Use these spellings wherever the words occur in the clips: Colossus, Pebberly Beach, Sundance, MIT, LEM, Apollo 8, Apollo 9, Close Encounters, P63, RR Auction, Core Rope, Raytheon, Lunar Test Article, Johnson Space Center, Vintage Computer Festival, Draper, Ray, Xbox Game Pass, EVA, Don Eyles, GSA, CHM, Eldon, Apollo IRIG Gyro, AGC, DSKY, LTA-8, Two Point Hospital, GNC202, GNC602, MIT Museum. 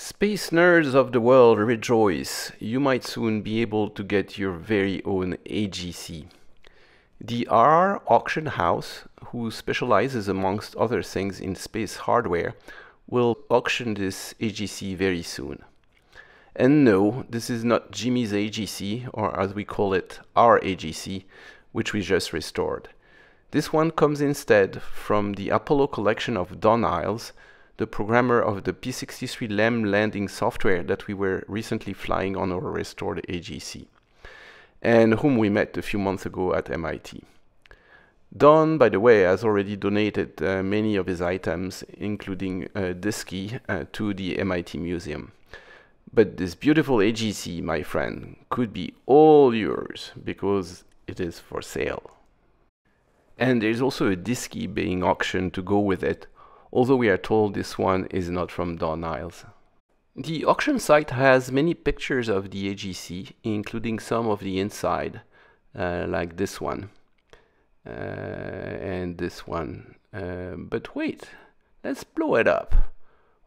Space nerds of the world, rejoice! You might soon be able to get your very own AGC. The RR Auction house, who specializes amongst other things in space hardware, will auction this AGC very soon. And no, this is not Jimmy's AGC, or as we call it, our AGC, which we just restored. This one comes instead from the Apollo collection of Don Eyles, the programmer of the P63 LEM landing software that we were recently flying on our restored AGC, and whom we met a few months ago at MIT. Don, by the way, has already donated many of his items, including this key, to the MIT Museum. But this beautiful AGC, my friend, could be all yours, because it is for sale. And there's also a disk key being auctioned to go with it, although we are told this one is not from Don Eyles. The auction site has many pictures of the AGC, including some of the inside, like this one, and this one. But wait, let's blow it up.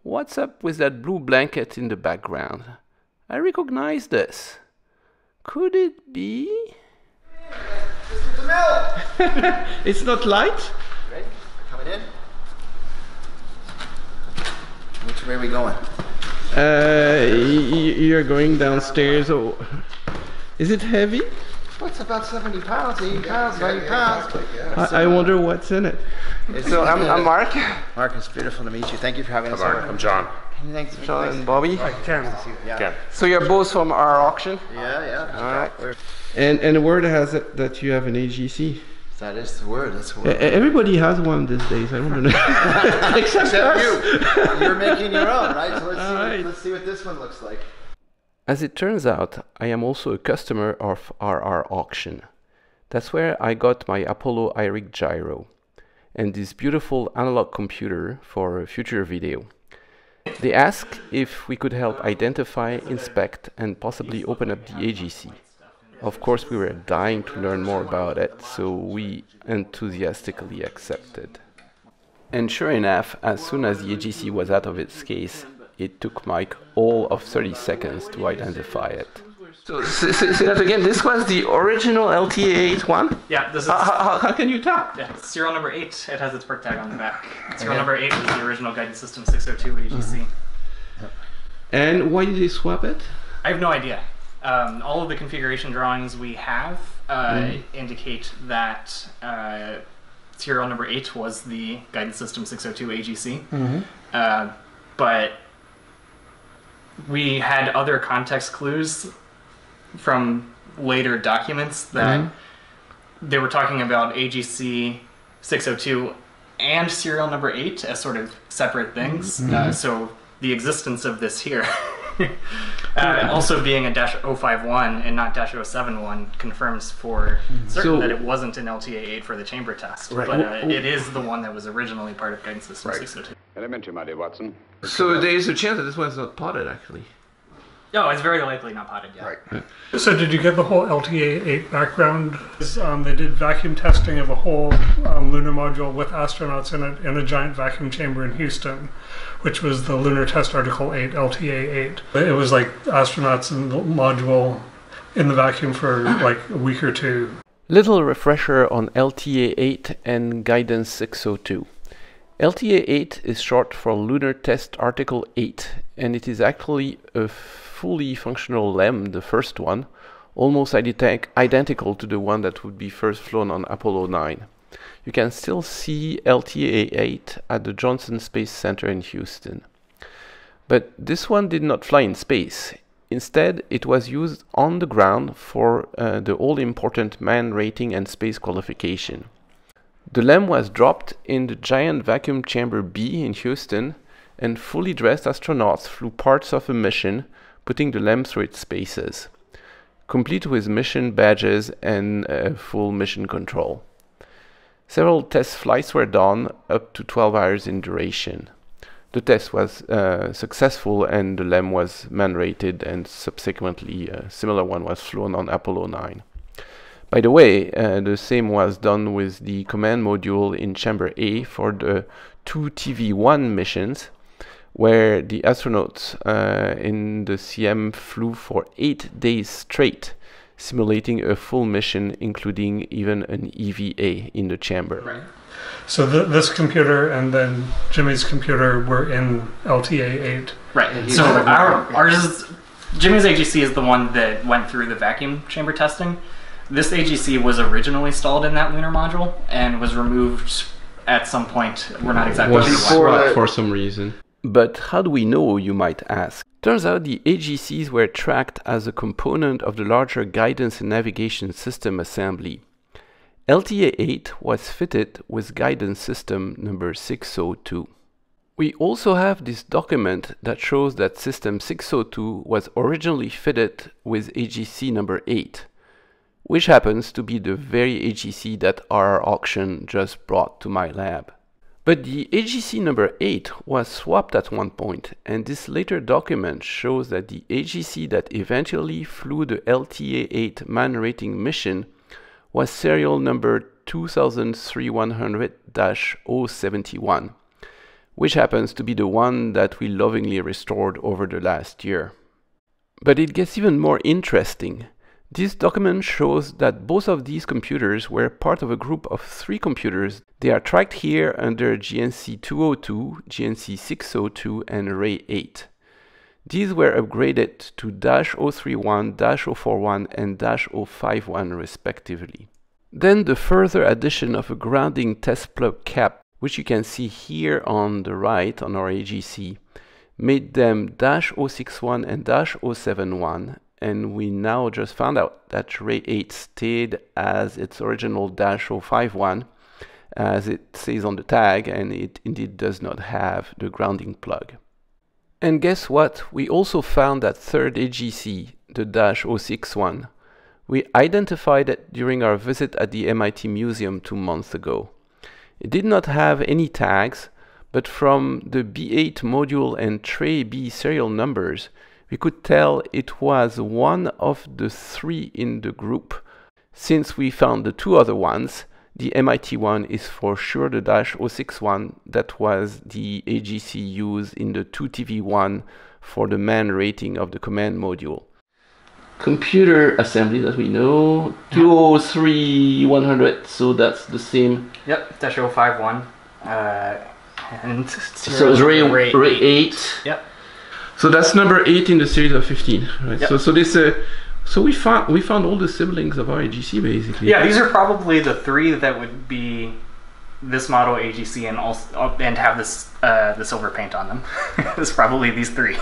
What's up with that blue blanket in the background? I recognize this. Could it be? This is the mail. It's not light. Great, coming in. Which way are we going? You're going downstairs. Oh. Is it heavy? Well, it's about 70 pounds, 80 pounds, 90 pounds. Yeah. I wonder what's in it. So I'm Mark. Mark, it's beautiful to meet you. Thank you for having us. Mark, I'm John. Thanks, John and Bobby. Right, Ken. So you're both from our auction? Yeah. All right. And the word has it that you have an AGC. That is the word, that's the word. Everybody has one these days, I don't know. Except you. You're making your own, right? So let's see what this one looks like. As it turns out, I am also a customer of RR Auction. That's where I got my Apollo IRIG Gyro and this beautiful analog computer for a future video. They asked if we could help identify, inspect, and possibly open up the AGC. Of course, we were dying to learn more about it, so we enthusiastically accepted. And sure enough, as soon as the AGC was out of its case, it took Mike all of 30 seconds to identify it. So, say that again, this was the original LTA-8 one? Yeah, this is... How can you tell? Yeah, it's serial number 8, it has its work tag on the back. Serial number 8 was the original guidance system 602 AGC. And why did they swap it? I have no idea. All of the configuration drawings we have indicate that serial number 8 was the guidance system 602 AGC, but we had other context clues from later documents that they were talking about AGC 602 and serial number 8 as sort of separate things, so the existence of this here also being a -051 and not -071 confirms for certain that it wasn't an LTA-8 for the chamber test, but it is the one that was originally part of guidance system 602. Elementary, my dear Watson. So there's a chance that this one's not potted, actually. No, it's very likely not potted yet. Right. So did you get the whole LTA-8 background? They did vacuum testing of a whole lunar module with astronauts in it in a giant vacuum chamber in Houston, which was the Lunar Test Article 8, LTA-8. It was like astronauts in the module in the vacuum for like a week or two. Little refresher on LTA-8 and Guidance 602. LTA-8 is short for Lunar Test Article 8, and it is actually a fully functional LEM, the first one, almost identical to the one that would be first flown on Apollo 9. You can still see LTA-8 at the Johnson Space Center in Houston. But this one did not fly in space. Instead, it was used on the ground for the all-important man rating and space qualification. The LEM was dropped in the giant vacuum chamber B in Houston, and fully dressed astronauts flew parts of a mission, putting the LEM through its paces, complete with mission badges and full mission control. Several test flights were done, up to 12 hours in duration. The test was successful, and the LEM was man-rated, and subsequently a similar one was flown on Apollo 9. By the way, the same was done with the command module in chamber A for the two TV-1 missions, where the astronauts in the CM flew for 8 days straight, simulating a full mission, including even an EVA in the chamber. Right. So this computer and then Jimmy's computer were in LTA-8. Right. So ours, Jimmy's AGC is the one that went through the vacuum chamber testing. This AGC was originally stalled in that lunar module and was removed at some point. We're not exactly sure for some reason. But how do we know, you might ask? Turns out the AGCs were tracked as a component of the larger guidance and navigation system assembly. LTA-8 was fitted with guidance system number 602. We also have this document that shows that system 602 was originally fitted with AGC number 8, which happens to be the very AGC that RR Auction just brought to my lab. But the AGC number 8 was swapped at one point, and this later document shows that the AGC that eventually flew the LTA-8 man-rating mission was serial number 2003-100-071, which happens to be the one that we lovingly restored over the last year. But it gets even more interesting. This document shows that both of these computers were part of a group of 3 computers. They are tracked here under GNC202, GNC602, and Ray 8. These were upgraded to -031, -041, and -051 respectively. Then the further addition of a grounding test plug cap, which you can see here on the right on our AGC, made them -061 and -071. And we now just found out that Ray 8 stayed as its original -051, as it says on the tag, and it indeed does not have the grounding plug. And guess what? We also found that third AGC, the -061. We identified it during our visit at the MIT Museum 2 months ago. It did not have any tags, but from the B8 module and tray B serial numbers, we could tell it was one of the 3 in the group. Since we found the 2 other ones, the MIT one is for sure the -061 that was the AGC used in the 2TV1 for the man rating of the command module. Computer assembly that we know, 203100, so that's the same. Yep, -051. And so it was Ray 8. Yep. So that's number 8 in the series of 15, right? Yep. So this, so we found all the siblings of our AGC basically. Yeah, these are probably the 3 that would be this model AGC and also and have this the silver paint on them. It's probably these 3.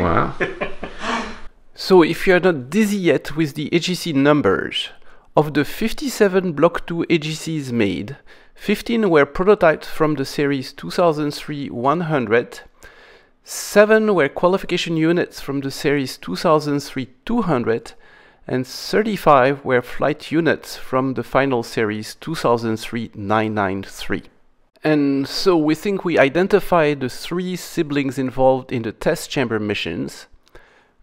Wow. So if you are not dizzy yet with the AGC numbers, of the 57 Block 2 AGCs made, 15 were prototypes from the series 2003-100. 7 were qualification units from the series 2003-200, and 35 were flight units from the final series 2003-993. And so we think we identified the 3 siblings involved in the test chamber missions.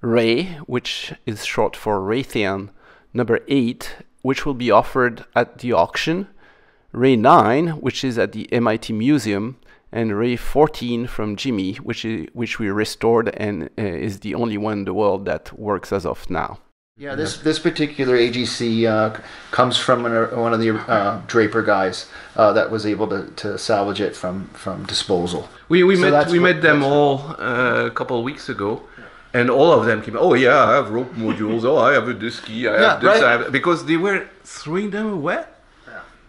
Ray, which is short for Raytheon, number 8, which will be offered at the auction. Ray 9, which is at the MIT Museum, and Ray 14 from Jimmy, which we restored and is the only one in the world that works as of now. Yeah, this particular AGC comes from one of the Draper guys that was able to salvage it from disposal. We met them all a couple of weeks ago. And all of them came, oh yeah, I have rope modules, oh I have a disky, I have this, right? I have, because they were throwing them away.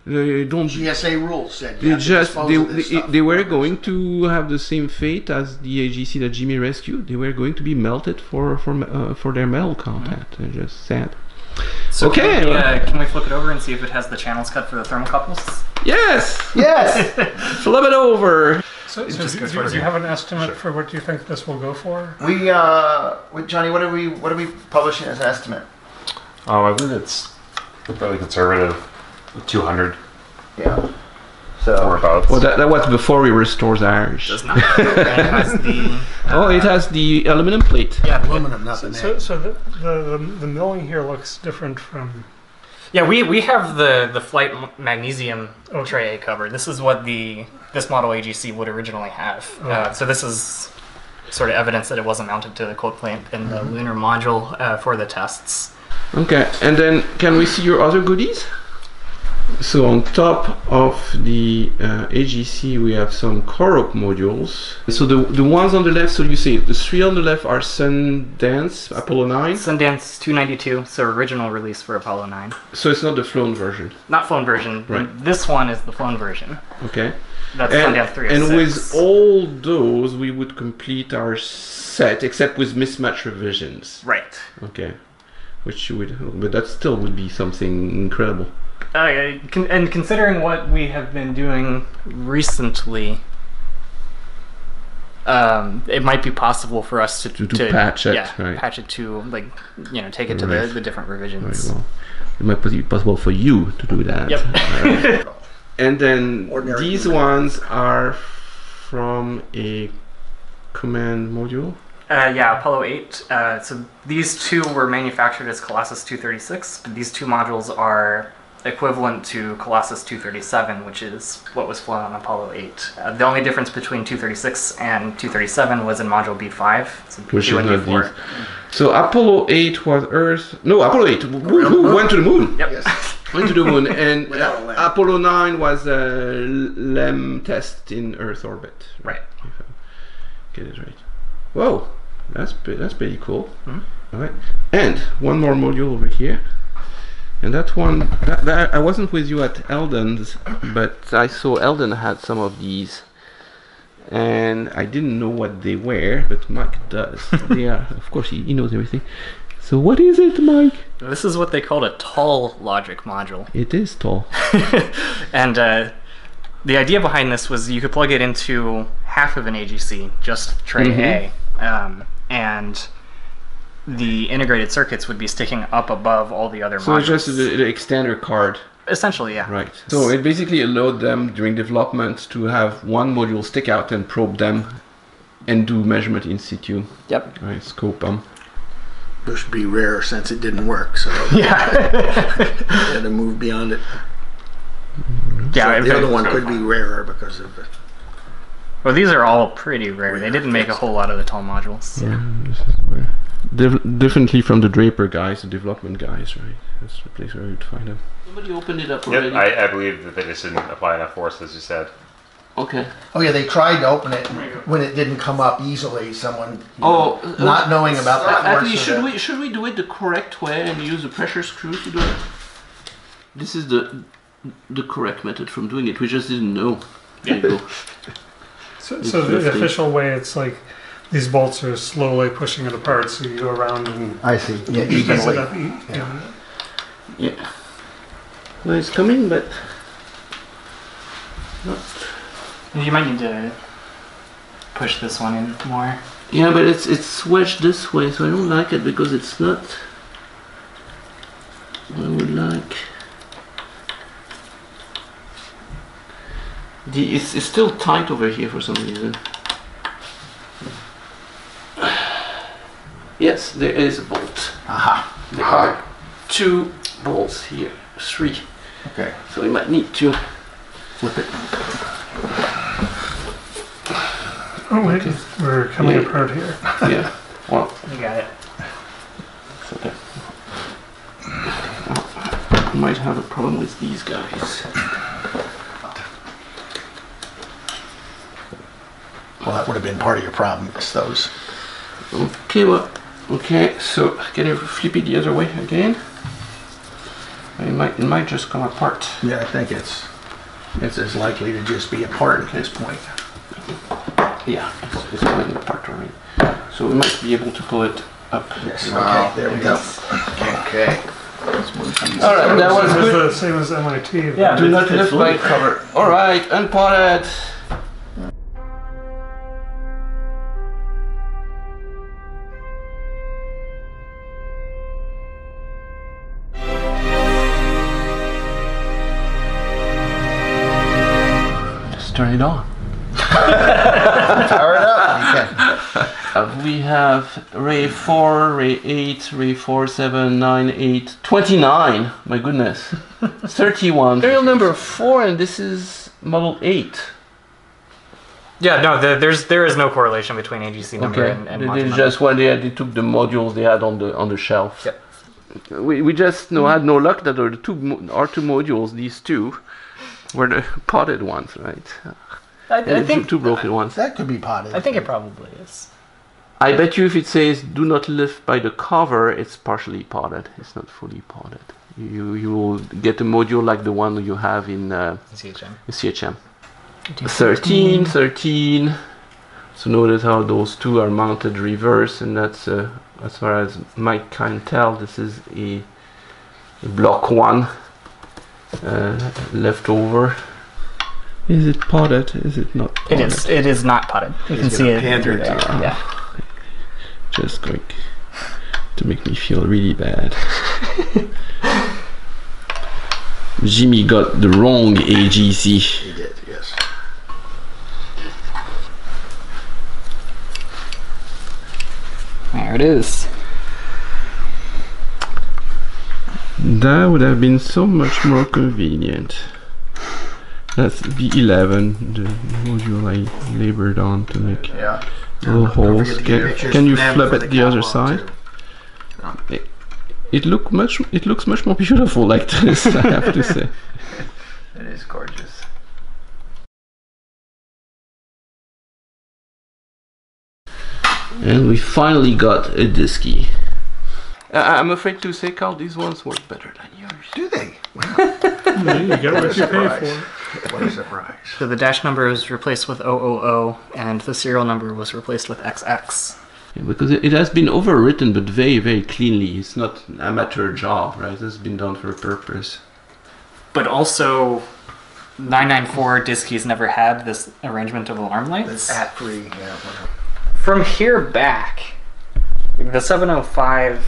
They don't. GSA rules said you they were going to have the same fate as the AGC that Jimmy rescued. They were going to be melted for their metal content. Mm-hmm. They're just sad. So okay. Can we flip it over and see if it has the channels cut for the thermocouples? Yes. Yes. Flip it over. So do you have an estimate for what you think this will go for? We, Johnny, what are we publishing as an estimate? Oh, I believe it's fairly conservative. 200. Yeah. So. Well, that was before we restored the Irish. Does not. It has the aluminum plate. Yeah, aluminum, not the metal. So the milling here looks different from. Yeah, we have the flight magnesium tray covered. This is what this model AGC would originally have. Okay. So this is sort of evidence that it wasn't mounted to the cold plate in the lunar module for the tests. Okay, and then can we see your other goodies? So on top of the AGC, we have some Core Rope modules. So the ones on the left, so you see the three on the left are Sundance, Apollo 9? Sundance 292, so original release for Apollo 9. So it's not the flown version? Not flown version. Right. This one is the flown version. Okay. That's Sundance 306. And with all those, we would complete our set, except with mismatch revisions. Right. Okay. Which you would, but that still would be something incredible. And considering what we have been doing recently, it might be possible for us to patch it, patch it to, like, you know, take it to the different revisions. Well, it might be possible for you to do that. Yep. And then these ones are from a command module. Yeah, Apollo 8. So these two were manufactured as Colossus 236, but these two modules are equivalent to Colossus 237, which is what was flown on Apollo 8. The only difference between 236 and 237 was in module B5, so P2 and D4. So Apollo 8 was Earth... No, Apollo 8 went to the moon. Yep. Yes. Went to the moon, and Apollo 9 was a LEM test in Earth orbit. Right. If I get it right. Whoa, that's pretty cool. All right. And one more module over here. And that one, I wasn't with you at Eldon's, but I saw Eldon had some of these, and I didn't know what they were, but Mike does. They are, of course, he knows everything. So what is it, Mike? This is what they called a tall logic module. It is tall. And the idea behind this was you could plug it into half of an AGC, just tray A, and the integrated circuits would be sticking up above all the other modules. So it's just an extender card? Essentially, yeah. Right. So it basically allowed them during development to have one module stick out and probe them and do measurement in situ. Yep. Right, scope them. Which would be rare since it didn't work, so yeah. Had to move beyond it. Yeah, so the other one could be rarer because of it. Well, these are all pretty rare. They didn't make a whole lot of the tall modules. So. Yeah, this is rare. Differently from the Draper guys, the development guys, right? That's the place where you'd find them. Somebody opened it up already. Yep, I believe that they just didn't apply enough force, as you said. Okay. Oh yeah, they tried to open it when it didn't come up easily. Someone not knowing about that force. Actually, should we do it the correct way and use a pressure screw to do it? This is the correct method from doing it. We just didn't know. Yeah. So the official way, it's like. These bolts are slowly pushing it apart, so you go around and... I see. Yeah, evenly. Yeah. Well, it's coming, but... Not. You might need to push this one in more. Yeah, but it's switched this way, so I don't like it because it's not... what I would like... It's still tight over here for some reason. Yes, there is a bolt. Aha. There are two bolts here. Three. Okay. So we might need to flip it. Oh wait, okay. We're coming apart here. Yeah. Well, you got it. It's okay. I might have a problem with these guys. Well, that would have been part of your problem. It's those. Okay. Well. Okay, so can I flip it the other way again? It might just come apart. Yeah, I think it's as likely to just be apart at this point. Yeah, it's coming apart already. So we might be able to pull it up. Yes. Wow. Okay, there we go. Okay. All right, that was good. The same as MIT. Yeah. Do not lift by cover. All right, unpotted. Turn it on. Power it up. Okay. We have Ray 4, Ray 8, Ray 4, 7, 9, 8, 29. My goodness. 31. Serial number 4, and this is model 8. Yeah, no, there is no correlation between AGC number and module number. Just when they took the modules they had on the shelf. Yep. We just had no luck that our two modules, these two, were the potted ones, right? I think two broken ones. That could be potted. I think it probably is. I bet you if it says do not lift by the cover, it's partially potted. It's not fully potted. You will get a module like the one you have in CHM. 13. So notice how those two are mounted reverse, and that's as far as Mike can tell, this is a block one left over. Is it potted? Is it not potted? It is not potted. You can see it. Yeah. Just going to make me feel really bad. Jimmy got the wrong AGC. He did, yes. There it is. That would have been so much more convenient. That's B11, the module I labored on to make little holes. Can you flip it the other side? No. It looks much more beautiful like this, I have to say. It is gorgeous. And we finally got a disky. I'm afraid to say, Carl, these ones work better than yours. Do they? Wow. There you go, what you pay for. What a surprise. So the dash number was replaced with 000, and the serial number was replaced with XX. Yeah, because it has been overwritten, but very, very cleanly. It's not an amateur job, right? It's been done for a purpose. But also, 994 diskies never had this arrangement of alarm lights. From here back, the 705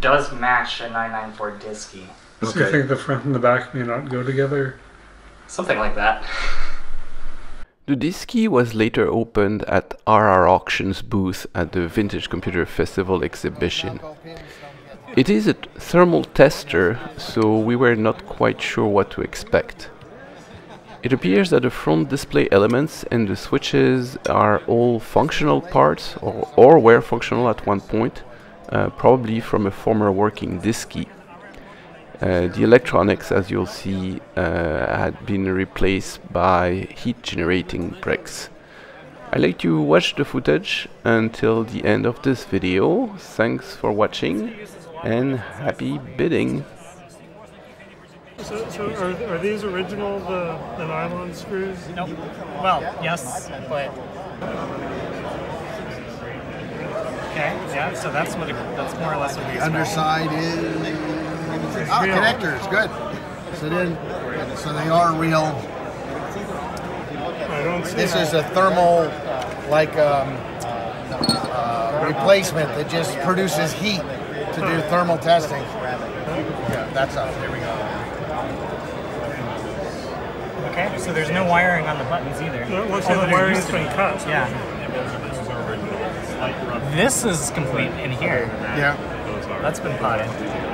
does match a 994 disky. So you think the front and the back may not go together? Something like that. The disky was later opened at RR Auction's booth at the Vintage Computer Festival exhibition. It is a thermal tester, so we were not quite sure what to expect. It appears that the front display elements and the switches are all functional parts, or were functional at one point, probably from a former working disky. The electronics, as you'll see, had been replaced by heat-generating bricks. I'd like you to watch the footage until the end of this video. Thanks for watching and happy bidding! So are these original, the nylon screws? Nope. Well, yes, but... Okay, yeah, so that's what that's more or less what we expect. Underside is... Oh, connectors, good. So they are real. I don't see this is a thermal, replacement that just produces heat to do thermal testing. Yeah, that's up. There we go. Okay, so there's no wiring on the buttons either. No, looks like the wiring's been cut. Yeah. This is complete in here. Yeah. That's been potted.